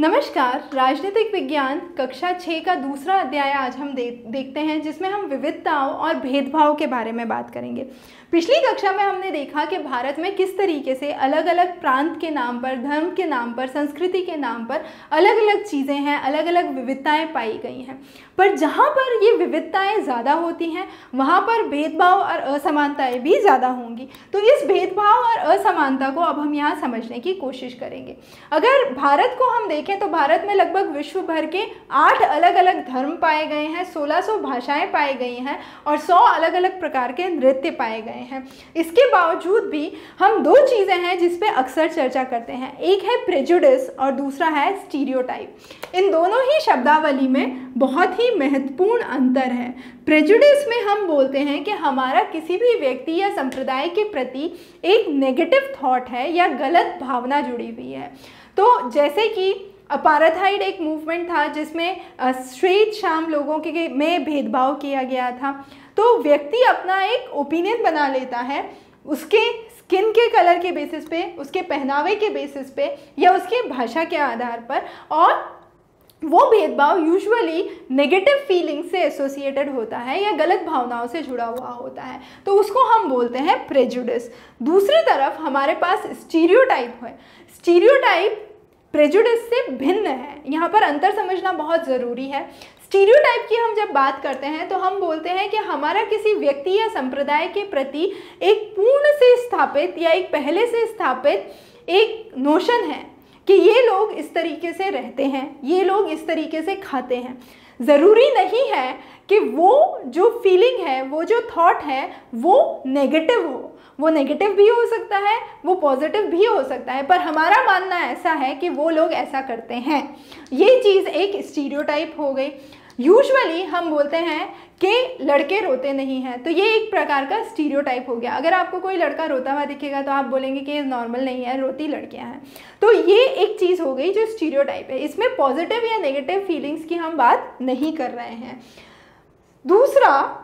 नमस्कार। राजनीतिक विज्ञान कक्षा 6 का दूसरा अध्याय आज हम देखते हैं, जिसमें हम विविधताओं और भेदभाव के बारे में बात करेंगे। पिछली कक्षा में हमने देखा कि भारत में किस तरीके से अलग अलग प्रांत के नाम पर, धर्म के नाम पर, संस्कृति के नाम पर अलग अलग चीज़ें हैं, अलग अलग विविधताएं पाई गई हैं। पर जहाँ पर ये विविधताएँ ज़्यादा होती हैं वहाँ पर भेदभाव और असमानताएँ भी ज़्यादा होंगी। तो इस भेदभाव और असमानता को अब हम यहाँ समझने की कोशिश करेंगे। अगर भारत को हम देखें तो भारत में लगभग विश्व भर के 8 अलग अलग धर्म पाए गए हैं, 1600 भाषाएं पाई गई हैं और 100 अलग अलग प्रकार के नृत्य पाए गए हैं। इसके बावजूद भी हम दो चीज़ें हैं जिस पे अक्सर चर्चा करते हैं, एक है प्रेजुडिस और दूसरा है स्टीरियोटाइप। इन दोनों ही शब्दावली में बहुत ही महत्वपूर्ण अंतर है। प्रेजुडिस में हम बोलते हैं कि हमारा किसी भी व्यक्ति या संप्रदाय के प्रति एक नेगेटिव थॉट है या गलत भावना जुड़ी हुई है। तो जैसे कि अपार्थाइड एक मूवमेंट था जिसमें श्वेत श्याम लोगों के में भेदभाव किया गया था। तो व्यक्ति अपना एक ओपिनियन बना लेता है, उसके स्किन के कलर के बेसिस पे, उसके पहनावे के बेसिस पे या उसके भाषा के आधार पर, और वो भेदभाव यूजुअली नेगेटिव फीलिंग से एसोसिएटेड होता है या गलत भावनाओं से जुड़ा हुआ होता है। तो उसको हम बोलते हैं प्रेजुडिस। दूसरी तरफ हमारे पास स्टीरियोटाइप है। स्टीरियोटाइप प्रेजुडिस से भिन्न है। यहाँ पर अंतर समझना बहुत ज़रूरी है। स्टीरियोटाइप की हम जब बात करते हैं तो हम बोलते हैं कि हमारा किसी व्यक्ति या संप्रदाय के प्रति एक पूर्ण से स्थापित या एक पहले से स्थापित एक नोशन है कि ये लोग इस तरीके से रहते हैं, ये लोग इस तरीके से खाते हैं। ज़रूरी नहीं है कि वो जो फीलिंग है, वो जो थॉट है, वो नेगेटिव हो। वो नेगेटिव भी हो सकता है, वो पॉजिटिव भी हो सकता है, पर हमारा मानना ऐसा है कि वो लोग ऐसा करते हैं। ये चीज़ एक स्टीरियोटाइप हो गई। यूजुअली हम बोलते हैं कि लड़के रोते नहीं हैं, तो ये एक प्रकार का स्टीरियोटाइप हो गया। अगर आपको कोई लड़का रोता हुआ दिखेगा तो आप बोलेंगे कि ये नॉर्मल नहीं है, रोती लड़कियां हैं। तो ये एक चीज़ हो गई जो स्टीरियोटाइप है। इसमें पॉजिटिव या नेगेटिव फीलिंग्स की हम बात नहीं कर रहे हैं। दूसरा,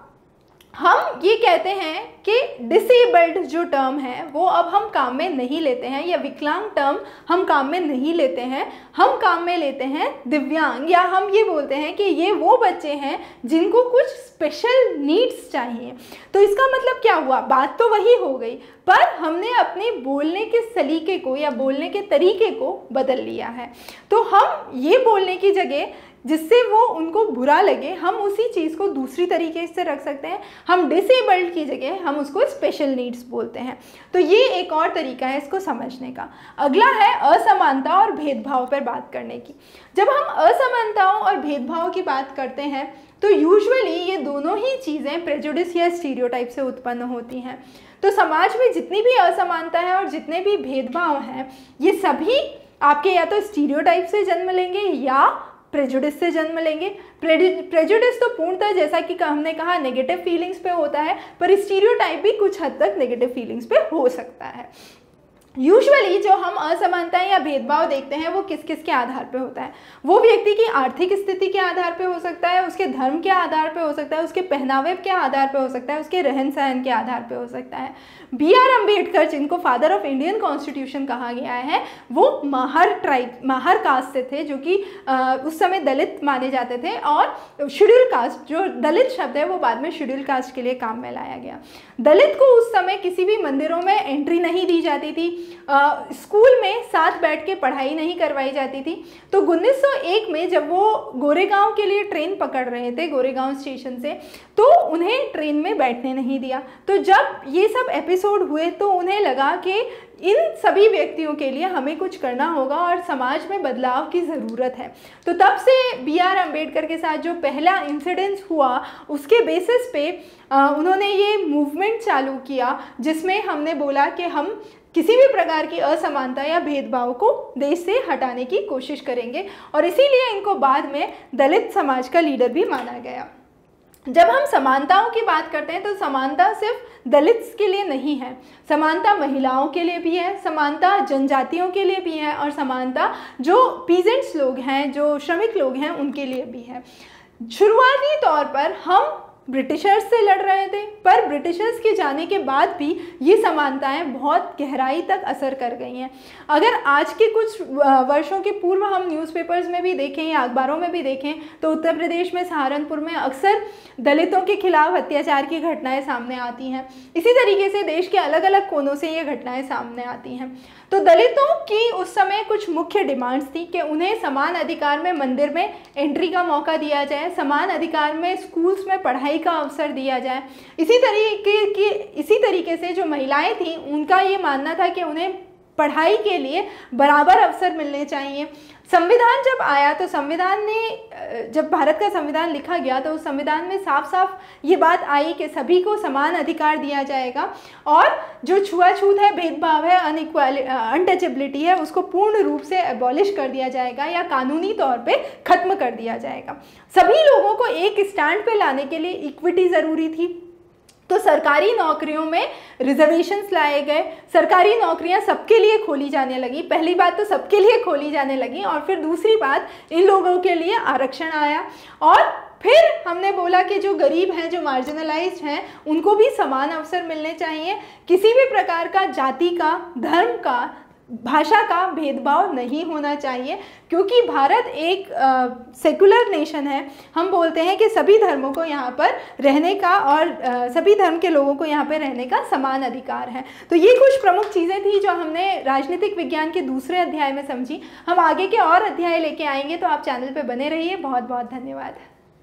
हम ये कहते हैं कि डिसेबल्ड जो टर्म है वो अब हम काम में नहीं लेते हैं, या विकलांग टर्म हम काम में नहीं लेते हैं। हम काम में लेते हैं दिव्यांग, या हम ये बोलते हैं कि ये वो बच्चे हैं जिनको कुछ स्पेशल नीड्स चाहिए। तो इसका मतलब क्या हुआ? बात तो वही हो गई, पर हमने अपने बोलने के सलीके को या बोलने के तरीके को बदल लिया है। तो हम ये बोलने की जगह जिससे वो उनको बुरा लगे, हम उसी चीज़ को दूसरी तरीके से रख सकते हैं। हम डिसेबल्ड की जगह हम उसको स्पेशल नीड्स बोलते हैं। तो ये एक और तरीका है इसको समझने का। अगला है असमानता और भेदभाव पर बात करने की। जब हम असमानताओं और भेदभाव की बात करते हैं तो यूजुअली ये दोनों ही चीज़ें प्रेजुडिस या स्टीरियोटाइप से उत्पन्न होती हैं। तो समाज में जितनी भी असमानता है और जितने भी भेदभाव हैं, ये सभी आपके या तो स्टीरियोटाइप से जन्म लेंगे या प्रेजुडिस से जन्म लेंगे। प्रेजुडिस तो पूर्णतः, जैसा कि हमने कहा, नेगेटिव फीलिंग्स पे होता है, पर स्टीरियोटाइप भी कुछ हद तक नेगेटिव फीलिंग्स पे हो सकता है। यूजुअली जो हम असमानताएं या भेदभाव देखते हैं वो किस किस के आधार पे होता है? वो व्यक्ति की आर्थिक स्थिति के आधार पे हो सकता है, उसके धर्म के आधार पे हो सकता है, उसके पहनावे के आधार पे हो सकता है, उसके रहन सहन के आधार पे हो सकता है। BR अम्बेडकर, जिनको फादर ऑफ इंडियन कॉन्स्टिट्यूशन कहा गया है, वो माहर कास्ट से थे, जो कि उस समय दलित माने जाते थे, और शेड्यूल कास्ट, जो दलित शब्द है वो बाद में शेड्यूल कास्ट के लिए काम में लाया गया। दलित को उस समय किसी भी मंदिरों में एंट्री नहीं दी जाती थी, स्कूल में साथ बैठ के पढ़ाई नहीं करवाई जाती थी। तो 1901 में जब वो गोरेगांव के लिए ट्रेन पकड़ रहे थे, गोरेगांव स्टेशन से, तो उन्हें ट्रेन में बैठने नहीं दिया। तो जब ये सब एपिसोड हुए तो उन्हें लगा कि इन सभी व्यक्तियों के लिए हमें कुछ करना होगा और समाज में बदलाव की ज़रूरत है। तो तब से BR अम्बेडकर के साथ जो पहला इंसिडेंस हुआ, उसके बेसिस पे उन्होंने ये मूवमेंट चालू किया, जिसमें हमने बोला कि हम किसी भी प्रकार की असमानता या भेदभाव को देश से हटाने की कोशिश करेंगे, और इसीलिए इनको बाद में दलित समाज का लीडर भी माना गया। जब हम समानताओं की बात करते हैं तो समानता सिर्फ दलित्स के लिए नहीं है, समानता महिलाओं के लिए भी है, समानता जनजातियों के लिए भी है, और समानता जो पीजेंट्स लोग हैं, जो श्रमिक लोग हैं, उनके लिए भी है। शुरुआती तौर पर हम ब्रिटिशर्स से लड़ रहे थे, पर ब्रिटिशर्स के जाने के बाद भी ये समानताएं बहुत गहराई तक असर कर गई हैं। अगर आज के कुछ वर्षों के पूर्व हम न्यूज़पेपर्स में भी देखें या अखबारों में भी देखें तो उत्तर प्रदेश में सहारनपुर में अक्सर दलितों के खिलाफ अत्याचार की घटनाएं सामने आती हैं। इसी तरीके से देश के अलग अलग कोनों से ये घटनाएं सामने आती हैं। तो दलितों की उस समय कुछ मुख्य डिमांड्स थी कि उन्हें समान अधिकार में मंदिर में एंट्री का मौका दिया जाए, समान अधिकार में स्कूल्स में पढ़ाई का अवसर दिया जाए। इसी तरीके से जो महिलाएं थीं उनका ये मानना था कि उन्हें पढ़ाई के लिए बराबर अवसर मिलने चाहिए। संविधान जब आया तो संविधान ने, जब भारत का संविधान लिखा गया तो उस संविधान में साफ साफ ये बात आई कि सभी को समान अधिकार दिया जाएगा और जो छुआछूत है, भेदभाव है, अनटचेबिलिटी है, उसको पूर्ण रूप से एबॉलिश कर दिया जाएगा या कानूनी तौर पे ख़त्म कर दिया जाएगा। सभी लोगों को एक स्टैंड पे लाने के लिए इक्विटी ज़रूरी थी, तो सरकारी नौकरियों में रिजर्वेशंस लाए गए, सरकारी नौकरियां सबके लिए खोली जाने लगी। पहली बात तो सबके लिए खोली जाने लगी और फिर दूसरी बात इन लोगों के लिए आरक्षण आया और फिर हमने बोला कि जो गरीब हैं, जो मार्जिनलाइज्ड हैं, उनको भी समान अवसर मिलने चाहिए। किसी भी प्रकार का जाति का, धर्म का, भाषा का भेदभाव नहीं होना चाहिए, क्योंकि भारत एक सेकुलर नेशन है। हम बोलते हैं कि सभी धर्मों को यहाँ पर रहने का और सभी धर्म के लोगों को यहाँ पर रहने का समान अधिकार है। तो ये कुछ प्रमुख चीज़ें थी जो हमने राजनीतिक विज्ञान के दूसरे अध्याय में समझी। हम आगे के और अध्याय लेके आएंगे, तो आप चैनल पर बने रहिए। बहुत बहुत धन्यवाद।